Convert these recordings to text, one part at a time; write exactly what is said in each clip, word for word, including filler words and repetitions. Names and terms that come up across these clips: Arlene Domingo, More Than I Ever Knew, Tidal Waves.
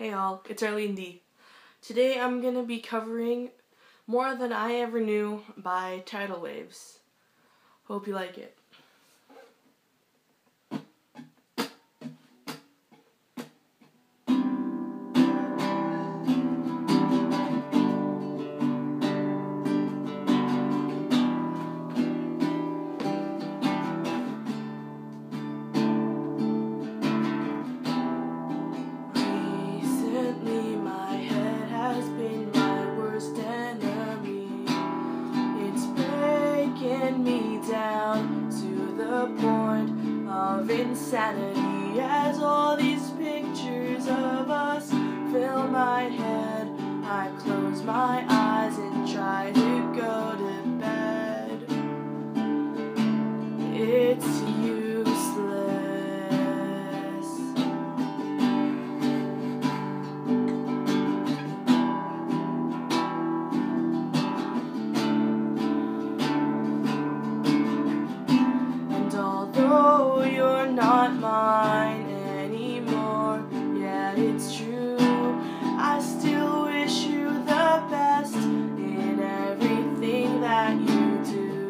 Hey all, it's Arlene D. Today I'm going to be covering More Than I Ever Knew by Tidal Waves. Hope you like it. Insanity, as all these pictures of us fill my head, I close my eyes and try to go to bed. It's not mine anymore, yet it's true. I still wish you the best in everything that you do.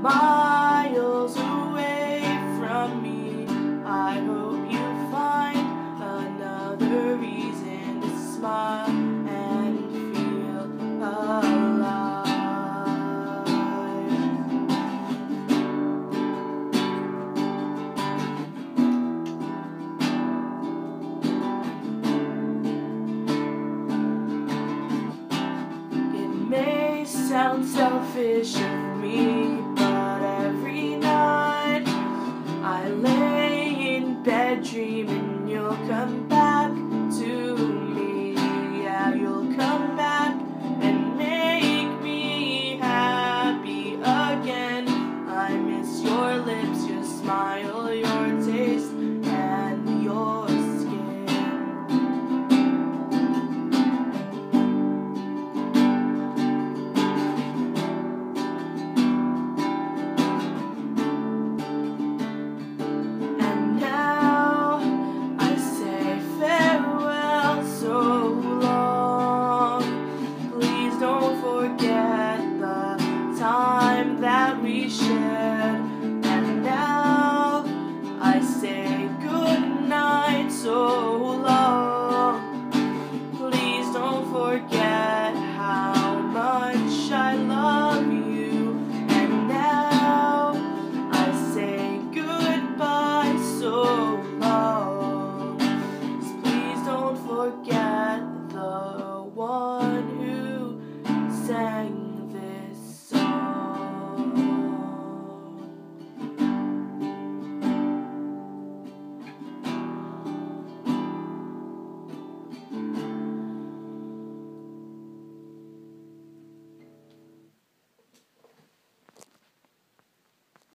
Miles away from me, I hope you find another reason to smile and feel alive. Sounds selfish of me, but every night I lay in bed dreaming you'll come back to me. Yeah, you'll come back and make me happy again. I miss your lips, your smile, your taste, and your shared. And now I say goodnight, so